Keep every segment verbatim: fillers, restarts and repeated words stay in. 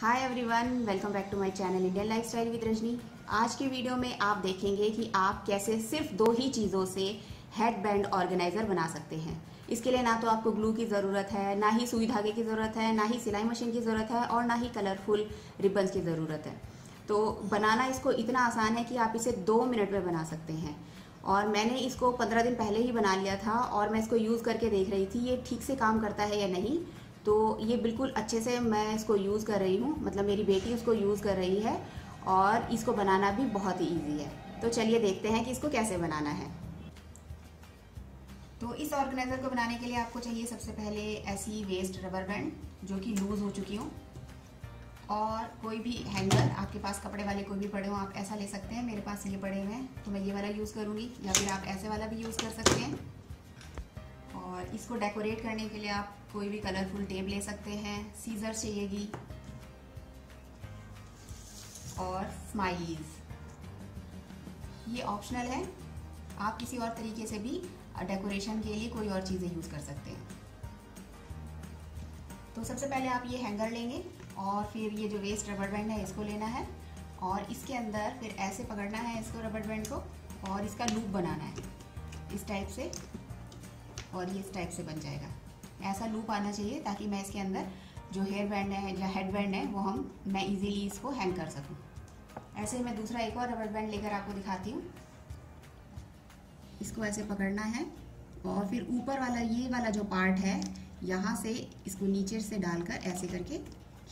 Hi everyone, welcome back to my channel Indian lifestyle with Rajni. आज की video में आप देखेंगे कि आप कैसे सिर्फ दो ही चीज़ों से हेड बैंड ऑर्गेनाइज़र बना सकते हैं। इसके लिए ना तो आपको ग्लू की ज़रूरत है, ना ही सुई धागे की ज़रूरत है, ना ही सिलाई मशीन की ज़रूरत है और ना ही कलरफुल रिबन्स की ज़रूरत है। तो बनाना इसको इतना आसान है कि आप इसे दो मिनट में बना सकते हैं। और मैंने इसको पंद्रह दिन पहले ही बना लिया था और मैं इसको यूज़ करके देख रही थी ये ठीक से काम करता है या नहीं। तो ये बिल्कुल अच्छे से मैं इसको यूज़ कर रही हूँ, मतलब मेरी बेटी उसको यूज़ कर रही है और इसको बनाना भी बहुत ही ईजी है। तो चलिए देखते हैं कि इसको कैसे बनाना है। तो इस ऑर्गेनाइज़र को बनाने के लिए आपको चाहिए सबसे पहले ऐसी वेस्ट रबर बैंड जो कि लूज़ हो चुकी हो, और कोई भी हैंगर आपके पास कपड़े वाले कोई भी पड़े हों आप ऐसा ले सकते हैं। मेरे पास ये पड़े हुए हैं तो मैं ये वाला यूज़ करूँगी, या फिर आप ऐसे वाला भी यूज़ कर सकते हैं। और इसको डेकोरेट करने के लिए आप कोई भी कलरफुल टेप ले सकते हैं, सीजर्स चाहिएगी और स्माइलीज। ये ऑप्शनल है, आप किसी और तरीके से भी डेकोरेशन के लिए कोई और चीज़ें यूज़ कर सकते हैं। तो सबसे पहले आप ये हैंगर लेंगे और फिर ये जो वेस्ट रबर बैंड है इसको लेना है और इसके अंदर फिर ऐसे पकड़ना है इसको, रबर बैंड को, और इसका लूप बनाना है इस टाइप से, और ये इस टाइप से बन जाएगा। ऐसा लूप आना चाहिए ताकि मैं इसके अंदर जो हेयर बैंड है या हेड बैंड है वो हम मैं इजीली इसको हैंग कर सकूं। ऐसे ही मैं दूसरा एक और रबर बैंड लेकर आपको दिखाती हूँ। इसको ऐसे पकड़ना है और फिर ऊपर वाला ये वाला जो पार्ट है यहाँ से इसको नीचे से डालकर ऐसे करके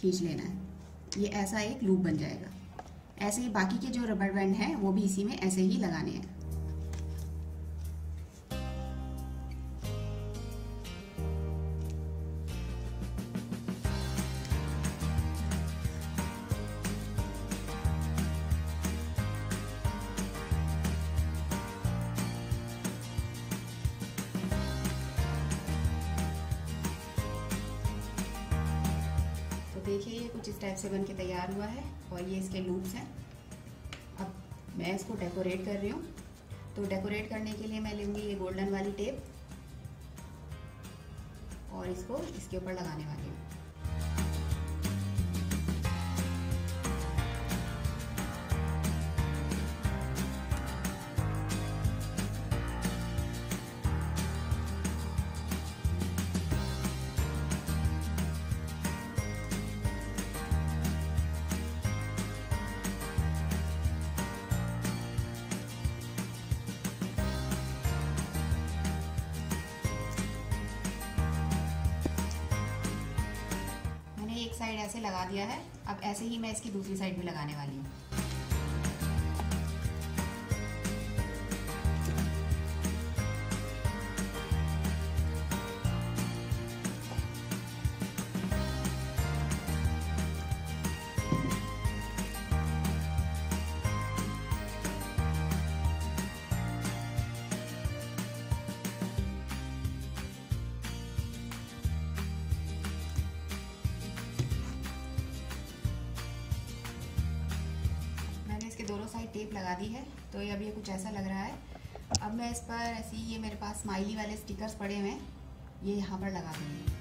खींच लेना है। ये ऐसा एक लूप बन जाएगा। ऐसे ही बाकी के जो रबर बैंड हैं वो भी इसी में ऐसे ही लगाने हैं। देखिए ये कुछ इस टाइप से बन के तैयार हुआ है और ये इसके लूप्स हैं। अब मैं इसको डेकोरेट कर रही हूँ, तो डेकोरेट करने के लिए मैं लूँगी ये गोल्डन वाली टेप और इसको इसके ऊपर लगाने वाली हूँ। साइड ऐसे लगा दिया है, अब ऐसे ही मैं इसकी दूसरी साइड भी लगाने वाली हूँ। दोनों साइड टेप लगा दी है तो ये अब ये कुछ ऐसा लग रहा है। अब मैं इस पर ऐसी ये मेरे पास स्माइली वाले स्टिकर्स पड़े हुए हैं ये यहाँ पर लगा दूँगी।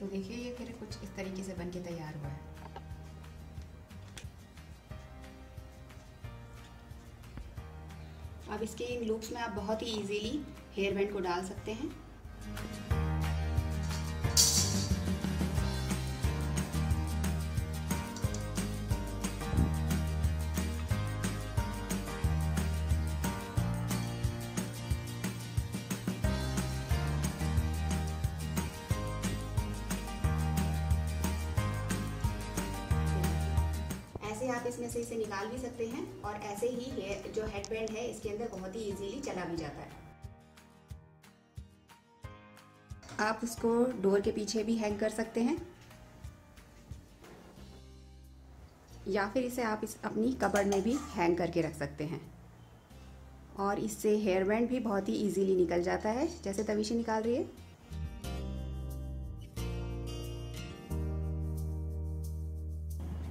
तो देखिए ये फिर कुछ इस तरीके से बनके तैयार हुआ है। अब इसके इन लूप्स में आप बहुत ही इजीली हेयर बैंड को डाल सकते हैं। से आप इसमें से इसे निकाल भी सकते हैं और ऐसे ही ये जो हेड बैंड है इसके अंदर बहुत ही इजीली चला भी जाता है। आप इसको डोर के पीछे भी हैंग कर सकते हैं या फिर इसे आप इस अपनी कबर्ड में भी हैंग करके रख सकते हैं। और इससे हेयर बैंड भी बहुत ही इजीली निकल जाता है, जैसे तवीशा निकाल रही है।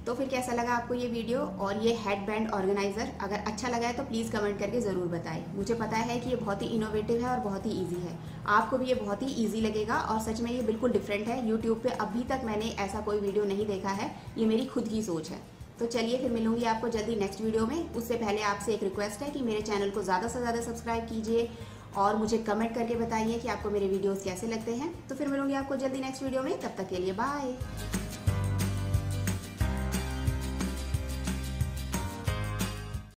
तो फिर कैसा लगा आपको ये वीडियो और ये हेड बैंड ऑर्गेनाइज़र? अगर अच्छा लगा है तो प्लीज़ कमेंट करके ज़रूर बताएं। मुझे पता है कि ये बहुत ही इनोवेटिव है और बहुत ही इजी है, आपको भी ये बहुत ही इजी लगेगा और सच में ये बिल्कुल डिफरेंट है। यूट्यूब पे अभी तक मैंने ऐसा कोई वीडियो नहीं देखा है, ये मेरी खुद की सोच है। तो चलिए फिर मिलूंगी आपको जल्दी नेक्स्ट वीडियो में। उससे पहले आपसे एक रिक्वेस्ट है कि मेरे चैनल को ज़्यादा से ज़्यादा सब्सक्राइब कीजिए और मुझे कमेंट करके बताइए कि आपको मेरे वीडियोज़ कैसे लगते हैं। तो फिर मिलूंगी आपको जल्दी नेक्स्ट वीडियो में, तब तक के लिए बाय।